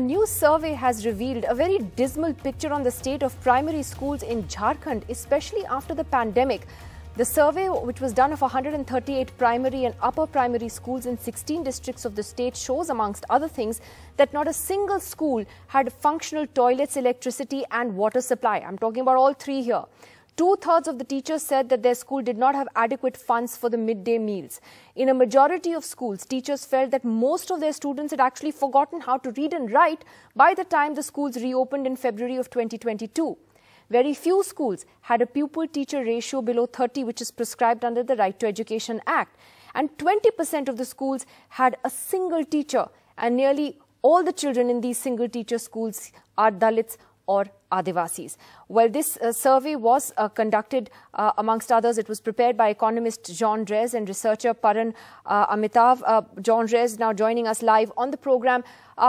A new survey has revealed a very dismal picture on the state of primary schools in Jharkhand, especially after the pandemic. The survey, which was done of 138 primary and upper primary schools in 16 districts of the state, shows, amongst other things, that not a single school had functional toilets, electricity and water supply. I'm talking about all three here. Two-thirds of the teachers said that their school did not have adequate funds for the midday meals. In a majority of schools, teachers felt that most of their students had actually forgotten how to read and write by the time the schools reopened in February of 2022. Very few schools had a pupil-teacher ratio below 30, which is prescribed under the Right to Education Act. And 20% of the schools had a single teacher, and nearly all the children in these single-teacher schools are Dalits or Adivasis. Well, this survey was conducted, amongst others, it was prepared by economist Jean Drèze and researcher Paran Amitava. Jean Drèze now joining us live on the program.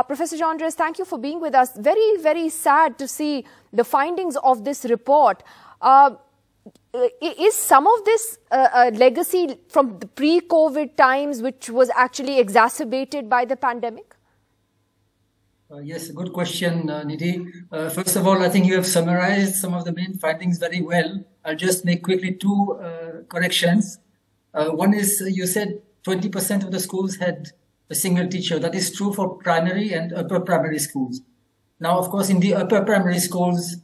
Professor Jean Drèze, thank you for being with us. Very, very sad to see the findings of this report. Is some of this legacy from the pre-COVID times, which was actually exacerbated by the pandemic? Yes, good question, Nidhi. First of all, I think you have summarized some of the main findings very well. I'll just make quickly two corrections. One is you said 20% of the schools had a single teacher. That is true for primary and upper primary schools. Now, of course, in the upper primary schools,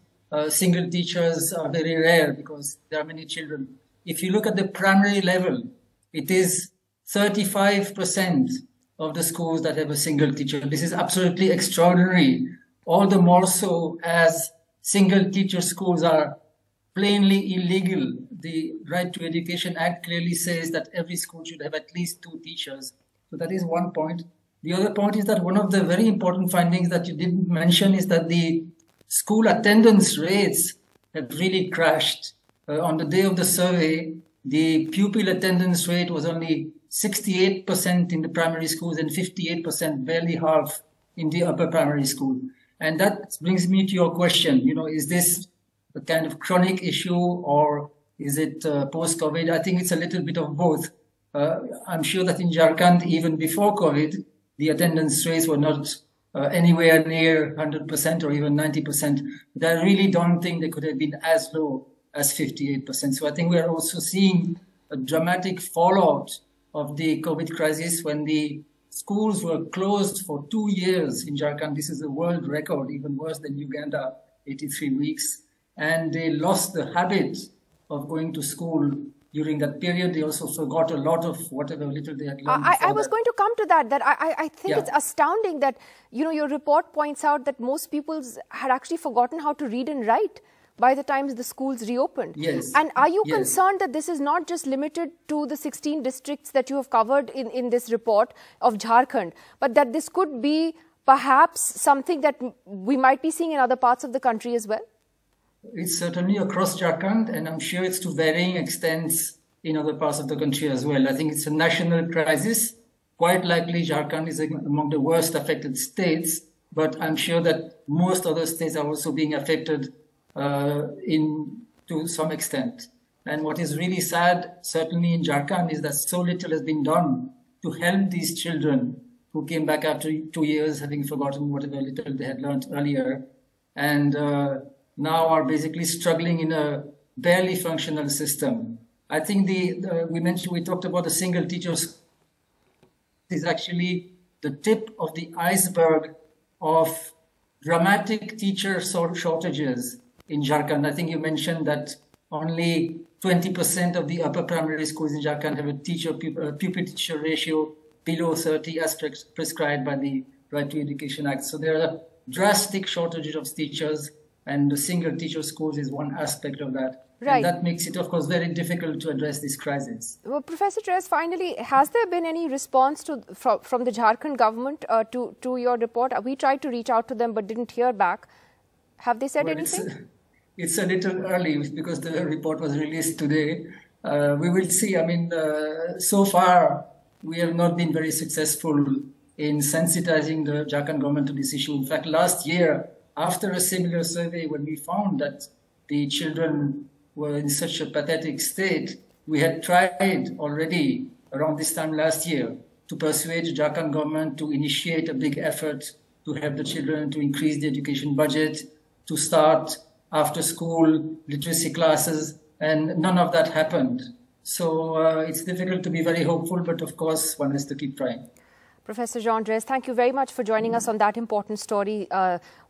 single teachers are very rare because there are many children. If you look at the primary level, it is 35% of the schools that have a single teacher. This is absolutely extraordinary, all the more so as single teacher schools are plainly illegal. The Right to Education Act clearly says that every school should have at least two teachers. So that is one point. The other point is that one of the very important findings that you didn't mention is that the school attendance rates have really crashed. On the day of the survey, the pupil attendance rate was only 68% in the primary schools and 58%, barely half, in the upper primary school. And that brings me to your question, you know, is this a kind of chronic issue or is it post-COVID? I think it's a little bit of both. I'm sure that in Jharkhand, even before COVID, the attendance rates were not anywhere near 100% or even 90%. But I really don't think they could have been as low as 58%. So I think we are also seeing a dramatic fallout of the COVID crisis when the schools were closed for 2 years in Jharkhand. This is a world record, even worse than Uganda, 83 weeks. And they lost the habit of going to school during that period. They also forgot a lot of whatever little they had learned. I was going to come to that, I think it's astounding that, you know, your report points out that most people had actually forgotten how to read and write by the time the schools reopened. Yes. And are you concerned that this is not just limited to the 16 districts that you have covered in this report of Jharkhand, but that this could be perhaps something that we might be seeing in other parts of the country as well? It's certainly across Jharkhand, and I'm sure it's to varying extents in other parts of the country as well. I think it's a national crisis. Quite likely Jharkhand is among the worst affected states, but I'm sure that most other states are also being affected to some extent. And what is really sad, certainly in Jharkhand, is that so little has been done to help these children who came back after 2 years having forgotten whatever little they had learned earlier, and now are basically struggling in a barely functional system. I think we talked about the single teachers is actually the tip of the iceberg of dramatic teacher shortages in Jharkhand. I think you mentioned that only 20% of the upper primary schools in Jharkhand have a pupil-teacher ratio below 30 as prescribed by the Right to Education Act. So there are drastic shortages of teachers, and the single-teacher schools is one aspect of that. Right. And that makes it, of course, very difficult to address this crisis. Well, Professor Drèze, finally, has there been any response from the Jharkhand government to your report? We tried to reach out to them but didn't hear back. Have they said anything? It's a little early because the report was released today. We will see. I mean, so far, we have not been very successful in sensitizing the Jharkhand government to this issue. In fact, last year, after a similar survey, when we found that the children were in such a pathetic state, we had tried already around this time last year to persuade the Jharkhand government to initiate a big effort to help the children, to increase the education budget, to start after school literacy classes, and none of that happened. So it's difficult to be very hopeful, but of course one has to keep trying. Professor Jean Drèze, thank you very much for joining us on that important story,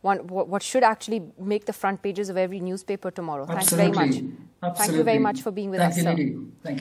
what should actually make the front pages of every newspaper tomorrow. Absolutely. Thanks very much. Absolutely. Thank you very much for being with us, sir. Thank you.